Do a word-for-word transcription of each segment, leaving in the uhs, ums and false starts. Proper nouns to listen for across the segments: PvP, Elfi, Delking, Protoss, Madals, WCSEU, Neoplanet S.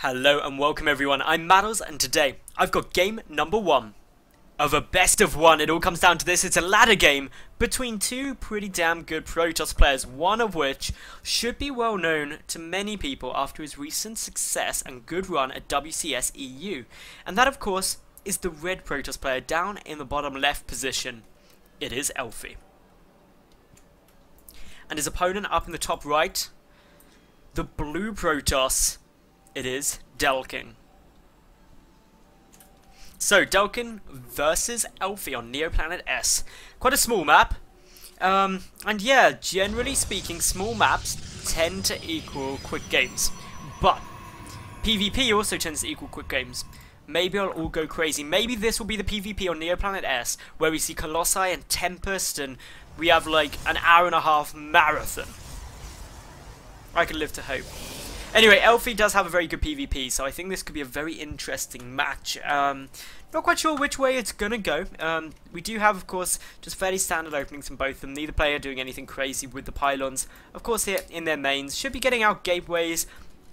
Hello and welcome everyone, I'm Madals and today I've got game number one of a best of one. It all comes down to this. It's a ladder game between two pretty damn good Protoss players, one of which should be well known to many people after his recent success and good run at W C S E U. And that of course is the red Protoss player down in the bottom left position. It is Elfi. And his opponent up in the top right, the blue Protoss, it is Delking. So Delking versus Elfi on Neoplanet S. Quite a small map. Um, and yeah, generally speaking, small maps tend to equal quick games. But PvP also tends to equal quick games. Maybe I'll all go crazy. Maybe this will be the PvP on Neoplanet S, where we see Colossi and Tempest, and we have like an hour and a half marathon. I can live to hope. Anyway, Elfi does have a very good PvP, so I think this could be a very interesting match. Um, not quite sure which way it's going to go. Um, we do have, of course, just fairly standard openings in both of them. Neither player doing anything crazy with the pylons. Of course, here in their mains, should be getting out gateways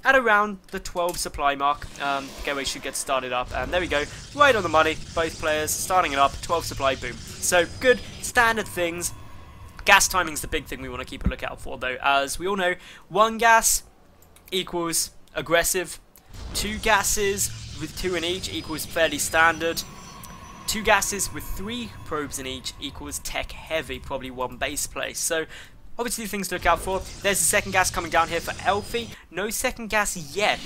at around the twelve supply mark. Um, gateways should get started up, and there we go. Right on the money, both players starting it up, twelve supply, boom. So, good standard things. Gas timing's the big thing we want to keep a lookout for, though. As we all know, one gas equals aggressive, two gases with two in each equals fairly standard, two gases with three probes in each equals tech heavy, probably one base play. So obviously things to look out for. There's the second gas coming down here for Elfi. No second gas yet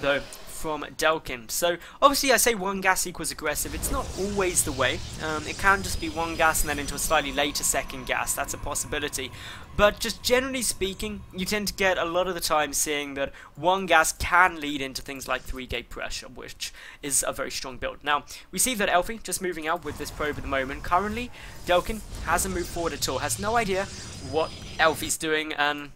though from Delking. So obviously I say one gas equals aggressive. It's not always the way. Um, it can just be one gas and then into a slightly later second gas. That's a possibility. But just generally speaking, you tend to get a lot of the time seeing that one gas can lead into things like three gate pressure, which is a very strong build. Now we see that Elfi just moving out with this probe at the moment. Currently Delking hasn't moved forward at all. Has no idea what Elfi's doing, and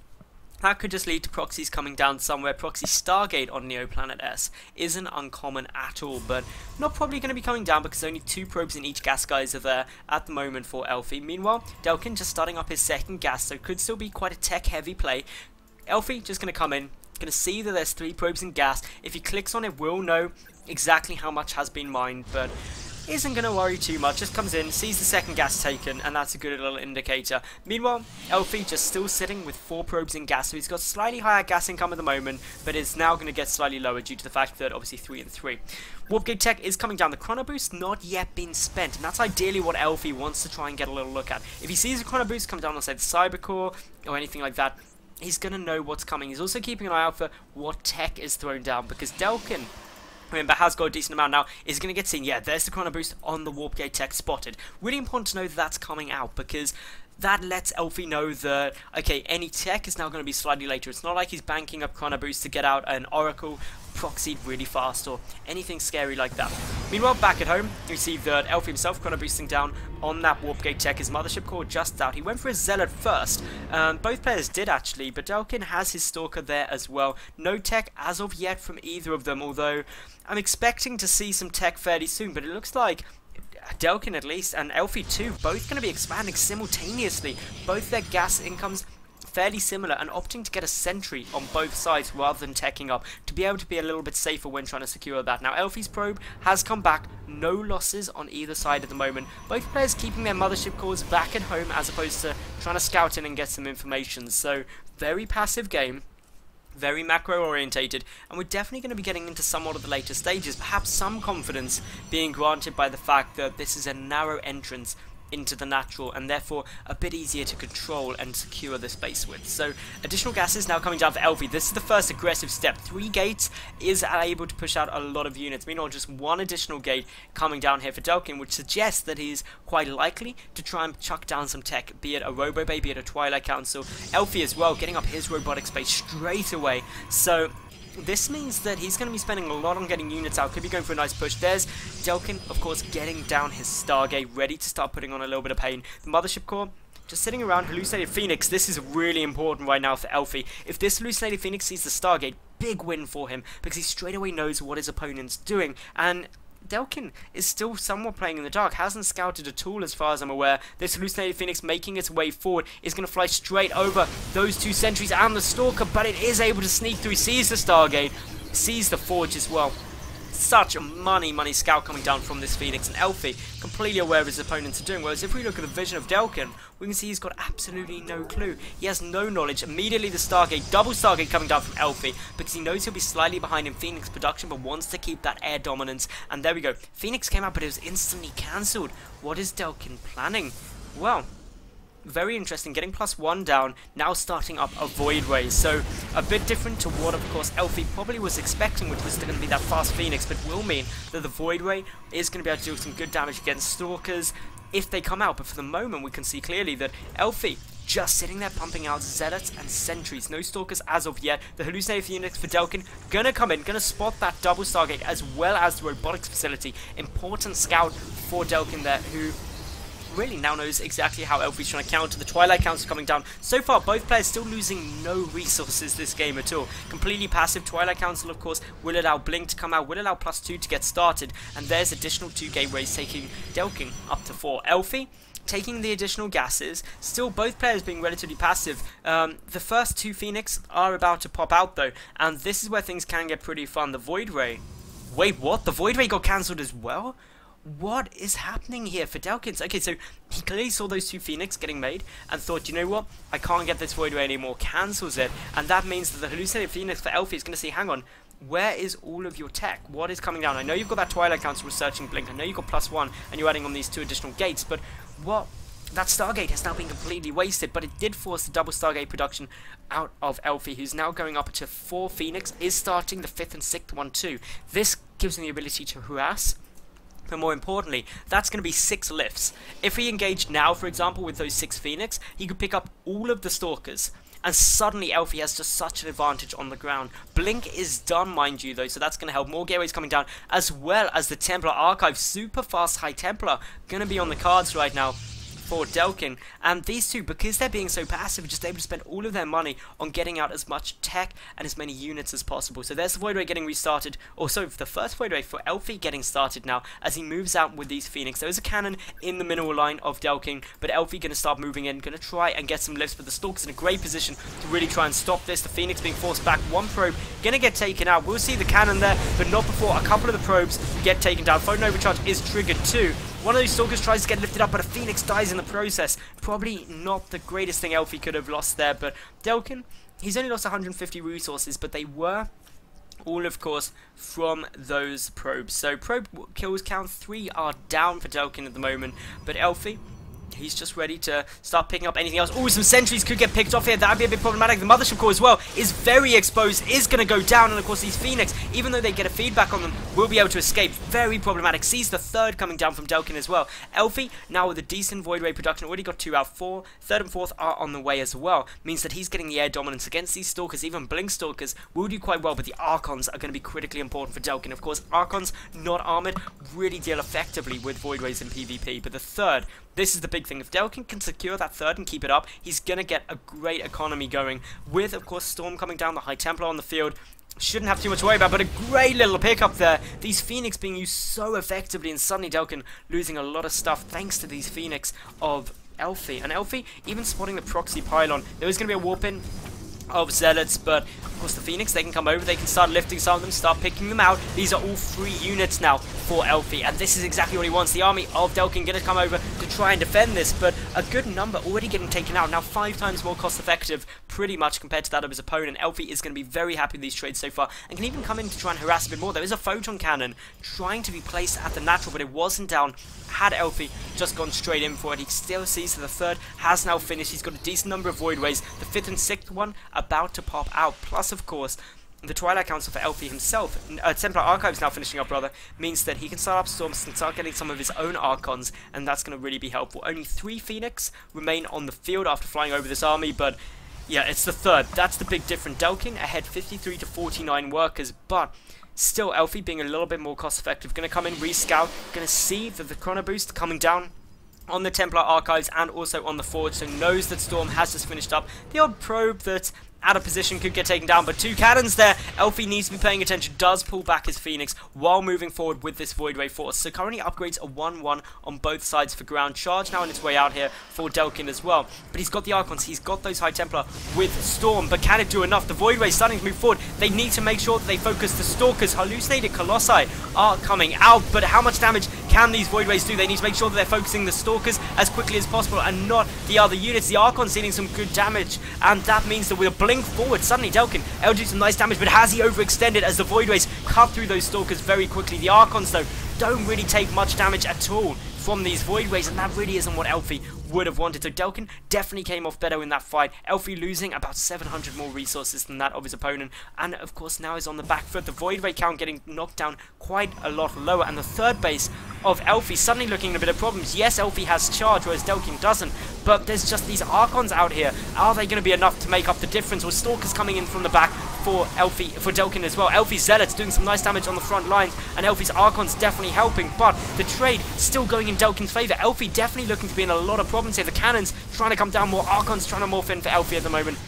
that could just lead to proxies coming down somewhere. Proxy Stargate on Neoplanet S isn't uncommon at all, but not probably going to be coming down because only two probes in each gas guys are there at the moment for Elfi. Meanwhile, Delking just starting up his second gas, so could still be quite a tech heavy play. Elfi just going to come in, going to see that there's three probes in gas. If he clicks on it, we'll know exactly how much has been mined, but isn't going to worry too much. Just comes in, sees the second gas taken, and that's a good little indicator. Meanwhile, Elfi just still sitting with four probes in gas, so he's got slightly higher gas income at the moment, but it's now going to get slightly lower due to the fact that obviously three and three. Warp Gate Tech is coming down. The Chrono Boost not yet been spent, and that's ideally what Elfi wants to try and get a little look at. If he sees a Chrono Boost come down on, say, the Cyber Core or anything like that, he's going to know what's coming. He's also keeping an eye out for what tech is thrown down, because Delking, remember, has got a decent amount now. Is going to get seen. Yeah, there's the Chrono Boost on the Warp Gate Tech spotted. Really important to know that that's coming out, because that lets Elfi know that, okay, any tech is now going to be slightly later. It's not like he's banking up Chrono Boost to get out an Oracle proxied really fast or anything scary like that. Meanwhile, back at home, we see that Elfi himself Chrono Boosting down on that Warp Gate Tech. His Mothership Core just out. He went for a Zealot first. Um, both players did actually, but Delking has his Stalker there as well. No tech as of yet from either of them, although I'm expecting to see some tech fairly soon, but it looks like Delking at least and Elfi too, both going to be expanding simultaneously. Both their gas incomes fairly similar, and opting to get a sentry on both sides rather than teching up to be able to be a little bit safer when trying to secure that. Now Elfi's probe has come back, no losses on either side at the moment. Both players keeping their mothership cores back at home as opposed to trying to scout in and get some information. So very passive game, very macro orientated, and we're definitely going to be getting into somewhat of the later stages, perhaps some confidence being granted by the fact that this is a narrow entrance into the natural and therefore a bit easier to control and secure this base with. So additional gases now coming down for Elfi. This is the first aggressive step. Three gates is able to push out a lot of units. Meanwhile, just one additional gate coming down here for Delking, which suggests that he's quite likely to try and chuck down some tech, be it a Robo Bay, be it a Twilight Council. Elfi as well getting up his robotics base straight away. So this means that he's going to be spending a lot on getting units out. Could be going for a nice push. There's Delking, of course, getting down his Stargate, ready to start putting on a little bit of pain. The Mothership Core just sitting around. Hallucinated Phoenix. This is really important right now for Elfi. If this Hallucinated Phoenix sees the Stargate, big win for him, because he straight away knows what his opponent's doing. And Delking is still somewhat playing in the dark, hasn't scouted at all as far as I'm aware. This Hallucinated Phoenix making its way forward is going to fly straight over those two sentries and the Stalker, but it is able to sneak through, sees the Stargate, sees the forge as well. Such a money, money scout coming down from this Phoenix, and Elfi completely aware of his opponents are doing. Whereas if we look at the vision of Delking, we can see he's got absolutely no clue. He has no knowledge. Immediately the Stargate, double Stargate coming down from Elfi, because he knows he'll be slightly behind in Phoenix production, but wants to keep that air dominance. And there we go. Phoenix came out, but it was instantly cancelled. What is Delking planning? Well, very interesting, getting plus one down, now starting up a Void Ray, so a bit different to what of course Elfi probably was expecting, which was going to be that fast Phoenix, but will mean that the Void Ray is going to be able to do some good damage against Stalkers if they come out. But for the moment we can see clearly that Elfi just sitting there pumping out Zealots and Sentries, no Stalkers as of yet. The Hallucinated Phoenix for Delking gonna come in, gonna spot that double Stargate as well as the Robotics Facility, important scout for Delking there, who really now knows exactly how Elfi's trying to counter. The Twilight Council coming down. So far, both players still losing no resources this game at all. Completely passive. Twilight Council, of course, will allow Blink to come out, will allow plus two to get started, and there's additional two gateways taking Delking up to four. Elfi taking the additional gases, still both players being relatively passive. Um, the first two Phoenix are about to pop out though, and this is where things can get pretty fun. The Void Ray. Wait, what? The Void Ray got cancelled as well? What is happening here for Delking? Okay, so he clearly saw those two Phoenix getting made and thought, you know what, I can't get this Void Ray anymore, cancels it, and that means that the Hallucinated Phoenix for Elfi is going to say, hang on, where is all of your tech? What is coming down? I know you've got that Twilight Council researching Blink, I know you've got plus one, and you're adding on these two additional gates, but what? That Stargate has now been completely wasted, but it did force the double Stargate production out of Elfi, who's now going up to four Phoenix, is starting the fifth and sixth one too. This gives him the ability to harass. But more importantly, that's going to be six lifts. If he engaged now, for example, with those six Phoenix, he could pick up all of the Stalkers. And suddenly Elfi has just such an advantage on the ground. Blink is done, mind you, though, so that's going to help. More gateways coming down, as well as the Templar Archive. Super fast High Templar going to be on the cards right now for Delking, and these two, because they're being so passive, are just able to spend all of their money on getting out as much tech and as many units as possible. So there's the Void Ray getting restarted, or so the first Void Ray for Elfi getting started now as he moves out with these Phoenix. There is a cannon in the mineral line of Delking, but Elfi going to start moving in, going to try and get some lifts, but the Stalker's in a great position to really try and stop this. The Phoenix being forced back, one probe going to get taken out. We'll see the cannon there, but not before a couple of the probes get taken down. Photon Overcharge is triggered too. One of those Stalkers tries to get lifted up, but a Phoenix dies in the process. Probably not the greatest thing Elfi could have lost there, but Delking, he's only lost one hundred fifty resources, but they were all, of course, from those probes. So probe kills count three are down for Delking at the moment, but Elfi, he's just ready to start picking up anything else. Oh, some Sentries could get picked off here. That would be a bit problematic. The Mothership Core as well is very exposed, is going to go down. And, of course, these Phoenix, even though they get a feedback on them, will be able to escape. Very problematic. Sees the third coming down from Delking as well. Elfi, now with a decent Void Ray production, already got two out. Four. Third and fourth are on the way as well. Means that he's getting the air dominance against these Stalkers. Even Blink Stalkers will do quite well, but the Archons are going to be critically important for Delking. Of course, Archons, not armored, really deal effectively with Void Rays in PvP. But the third, this is the big thing. If Delking can secure that third and keep it up, he's going to get a great economy going. With, of course, Storm coming down, the High Templar on the field. Shouldn't have too much to worry about, but a great little pickup there. These Phoenix being used so effectively, and suddenly Delking losing a lot of stuff thanks to these Phoenix of Elfi. And Elfi even spotting the proxy pylon. There is going to be a warp in of Zealots, but of course the Phoenix, they can come over, they can start lifting some of them, start picking them out. These are all free units now for Elfi, and this is exactly what he wants. The army of Delking going to come over to try and defend this, but a good number already getting taken out. Now five times more cost effective, pretty much, compared to that of his opponent. Elfi is going to be very happy with these trades so far, and can even come in to try and harass a bit more. There is a Photon Cannon trying to be placed at the natural, but it wasn't down. Had Elfi just gone straight in for it, he still sees that the third has now finished. He's got a decent number of Void Rays. The fifth and sixth one about to pop out. Plus, of course, the Twilight Council for Elfi himself, uh, Templar Archives now finishing up, rather, means that he can start up Storms and start getting some of his own Archons, and that's going to really be helpful. Only three Phoenix remain on the field after flying over this army, but yeah, it's the third. That's the big difference. Delking ahead fifty-three to forty-nine workers, but still Elfi being a little bit more cost effective. Going to come in, re-scout, going to see that the Chrono Boost coming down on the Templar Archives and also on the Forge, so knows that Storm has just finished up. The odd probe that out of position, could get taken down, but two cannons there. Elfi needs to be paying attention, does pull back his Phoenix while moving forward with this Void Ray Force. So currently upgrades are one one on both sides for ground. Charge now on its way out here for Delking as well. But he's got the Archons, he's got those High Templar with Storm, but can it do enough? The Void Ray starting to move forward. They need to make sure that they focus the Stalkers. Hallucinated Colossi are coming out, but how much damage can these Void Rays do? They need to make sure that they're focusing the Stalkers as quickly as possible and not the other units. The Archon's dealing some good damage, and that means that with a blink forward, suddenly Delking able to do some nice damage, but has he overextended as the Void Rays cut through those Stalkers very quickly? The Archons, though, don't really take much damage at all from these Void Rays, and that really isn't what Elfi would have wanted. So Delking definitely came off better in that fight. Elfi losing about seven hundred more resources than that of his opponent, and of course now is on the back foot. The Void Ray count getting knocked down quite a lot lower, and the third base of Elfi suddenly looking at a bit of problems. Yes, Elfi has charge, whereas Delking doesn't, but there's just these Archons out here. Are they going to be enough to make up the difference? Or Stalkers coming in from the back for Elfi, for Delking as well. Elfi's Zealots doing some nice damage on the front lines, and Elfi's Archons definitely helping, but the trade still going in Delking's favour. Elfi definitely looking to be in a lot of problems here. The cannons trying to come down, more Archons trying to morph in for Elfi at the moment.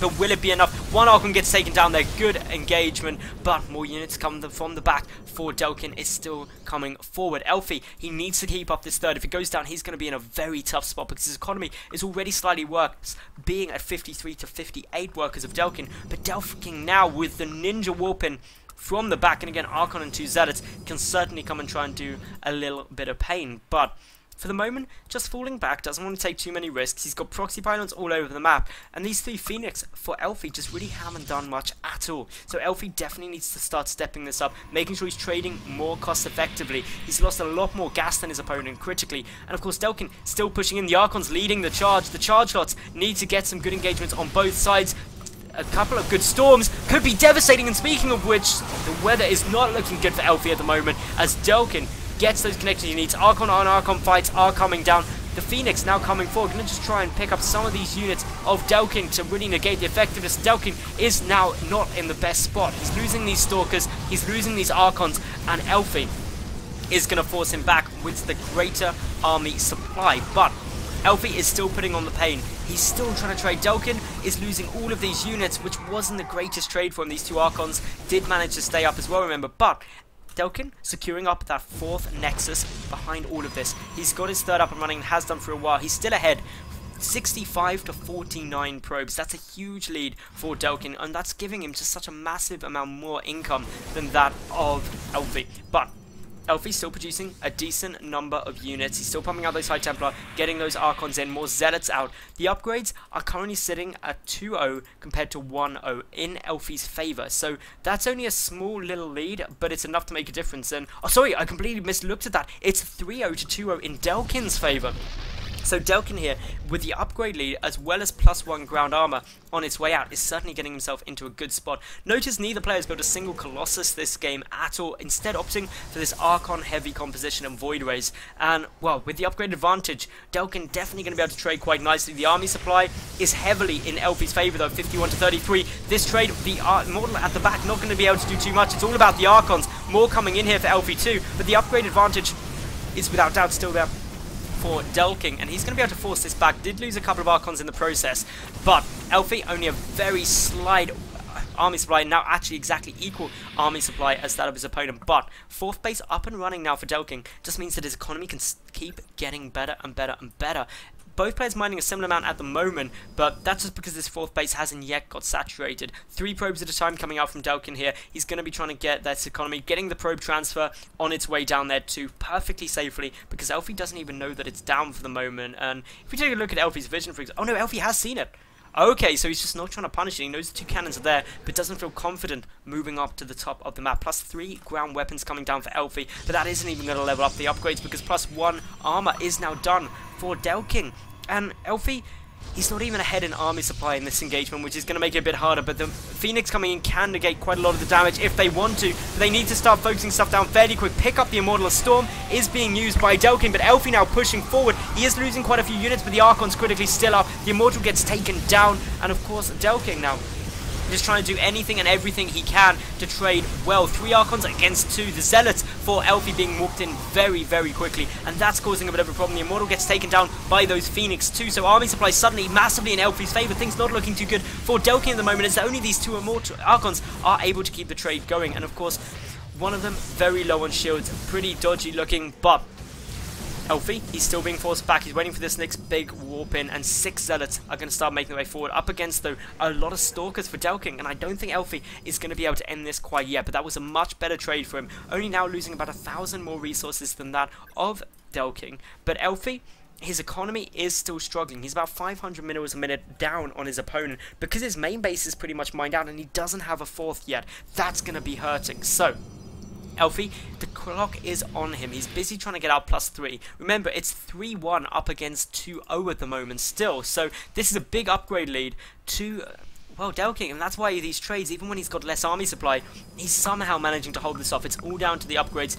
But will it be enough? One Archon gets taken down there. Good engagement, but more units come from the back for Delking is still coming forward. Elfi, he needs to keep up this third. If it goes down, he's going to be in a very tough spot because his economy is already slightly worse, being at fifty-three to fifty-eight workers of Delking. But Delking now with the Ninja Warpin from the back, and again, Archon and two Zealots can certainly come and try and do a little bit of pain, but for the moment, just falling back, doesn't want to take too many risks. He's got proxy pylons all over the map, and these three Phoenix for Elfi just really haven't done much at all. So Elfi definitely needs to start stepping this up, making sure he's trading more cost effectively. He's lost a lot more gas than his opponent critically, and of course Delking still pushing in. The Archons leading the charge. The charge lots need to get some good engagements on both sides. A couple of good storms could be devastating, and speaking of which, the weather is not looking good for Elfi at the moment as Delking gets those connections he needs. Archon on Archon fights are coming down. The Phoenix now coming forward, going to just try and pick up some of these units of Delking to really negate the effectiveness. Delking is now not in the best spot. He's losing these Stalkers, he's losing these Archons, and Elfi is going to force him back with the greater army supply. But Elfi is still putting on the pain. He's still trying to trade. Delking is losing all of these units, which wasn't the greatest trade for him. These two Archons did manage to stay up as well, remember, but Delking securing up that fourth Nexus behind all of this. He's got his third up and running and has done for a while. He's still ahead, sixty-five to forty-nine probes. That's a huge lead for Delking, and that's giving him just such a massive amount more income than that of Elfi. But Elfi's still producing a decent number of units. He's still pumping out those High Templar, getting those Archons in, more Zealots out. The upgrades are currently sitting at two zero compared to one zero in Elfi's favour. So that's only a small little lead, but it's enough to make a difference. And oh, sorry, I completely mislooked at that. It's three zero to two zero in Delking's favour. So Delking here, with the upgrade lead as well as plus one ground armor on its way out, is certainly getting himself into a good spot. Notice neither player's built a single Colossus this game at all, instead opting for this Archon heavy composition and Void Rays. And well, with the upgrade advantage, Delking definitely going to be able to trade quite nicely. The army supply is heavily in Elfi's favor though, fifty-one to thirty-three. This trade, the Ar Mortal at the back not going to be able to do too much. It's all about the Archons. More coming in here for Elfi too, but the upgrade advantage is without doubt still there for Delking, and he's going to be able to force this back. Did lose a couple of Archons in the process, but Elfi only a very slight army supply, now actually exactly equal army supply as that of his opponent. But fourth base up and running now for Delking just means that his economy can keep getting better and better and better. Both players mining a similar amount at the moment, but that's just because this fourth base hasn't yet got saturated. Three probes at a time coming out from Delking here. He's going to be trying to get this economy, getting the probe transfer on its way down there too, perfectly safely, because Elfi doesn't even know that it's down for the moment. And if we take a look at Elfi's vision, for example, oh no, Elfi has seen it. Okay, so he's just not trying to punish it. He knows the two cannons are there, but doesn't feel confident moving up to the top of the map. Plus three ground weapons coming down for Elfi, but that isn't even going to level up the upgrades because plus one armor is now done for Delking. And Elfi, he's not even ahead in army supply in this engagement, which is going to make it a bit harder, but the Phoenix coming in can negate quite a lot of the damage if they want to, but they need to start focusing stuff down fairly quick. Pick up the Immortal Storm is being used by Delking, but Elfi now pushing forward. He is losing quite a few units, but the Archon's critically still up. The Immortal gets taken down, and of course Delking now just trying to do anything and everything he can to trade well. Three Archons against two. The Zealots for Elfi being warped in very, very quickly, and that's causing a bit of a problem. The Immortal gets taken down by those Phoenix too, so army supply suddenly massively in Elfi's favour. Things not looking too good for Delking at the moment, as only these two Immortal Archons are able to keep the trade going, and of course, one of them very low on shields, pretty dodgy looking, but Elfi, he's still being forced back. He's waiting for this next big warp in, and six Zealots are going to start making their way forward. Up against, though, a lot of Stalkers for Delking, and I don't think Elfi is going to be able to end this quite yet, but that was a much better trade for him. Only now losing about a thousand more resources than that of Delking, but Elfi, his economy is still struggling. He's about five hundred minerals a minute down on his opponent because his main base is pretty much mined out, and he doesn't have a fourth yet. That's going to be hurting, so Elfi, the clock is on him. He's busy trying to get out plus three. Remember, it's three one up against two zero at the moment still. So this is a big upgrade lead to, well, Delking. And that's why these trades, even when he's got less army supply, he's somehow managing to hold this off. It's all down to the upgrades.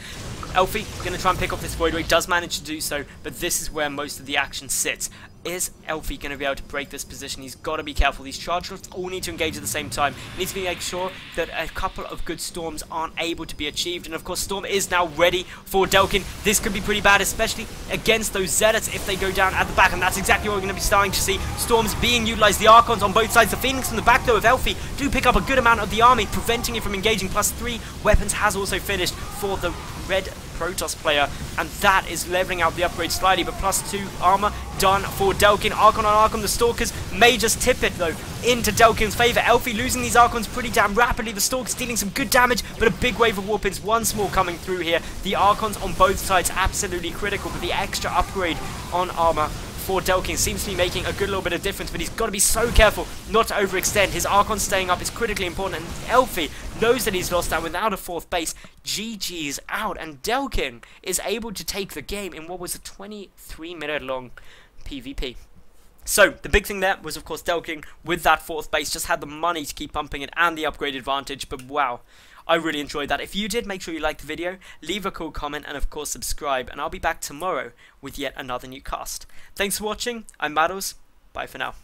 Elfi going to try and pick off this void ray. Does manage to do so, but this is where most of the action sits. Is Elfi going to be able to break this position? He's got to be careful. These charge shots all need to engage at the same time. He needs to make sure that a couple of good storms aren't able to be achieved. And of course, Storm is now ready for Delking. This could be pretty bad, especially against those Zealots if they go down at the back. And that's exactly what we're going to be starting to see. Storms being utilized. The Archons on both sides. The Phoenix in the back, though, of Elfi do pick up a good amount of the army, preventing it from engaging. Plus three weapons has also finished for the red Protoss player, and that is leveling out the upgrade slightly, but plus two armor done for Delking. Archon on Archon, the Stalkers may just tip it though into Delkin's favour. Elfi losing these Archons pretty damn rapidly. The Stalkers dealing some good damage, but a big wave of warpins once more coming through here. The Archons on both sides absolutely critical, but the extra upgrade on armor for Delking seems to be making a good little bit of difference, but he's got to be so careful not to overextend. His Archon staying up is critically important, and Elfi knows that he's lost that without a fourth base. G G's out, and Delking is able to take the game in what was a twenty-three minute long PvP. So, the big thing there was, of course, Delking with that fourth base just had the money to keep pumping it and the upgrade advantage, but wow, I really enjoyed that. If you did, make sure you like the video, leave a cool comment, and of course subscribe, and I'll be back tomorrow with yet another new cast. Thanks for watching, I'm Madals, bye for now.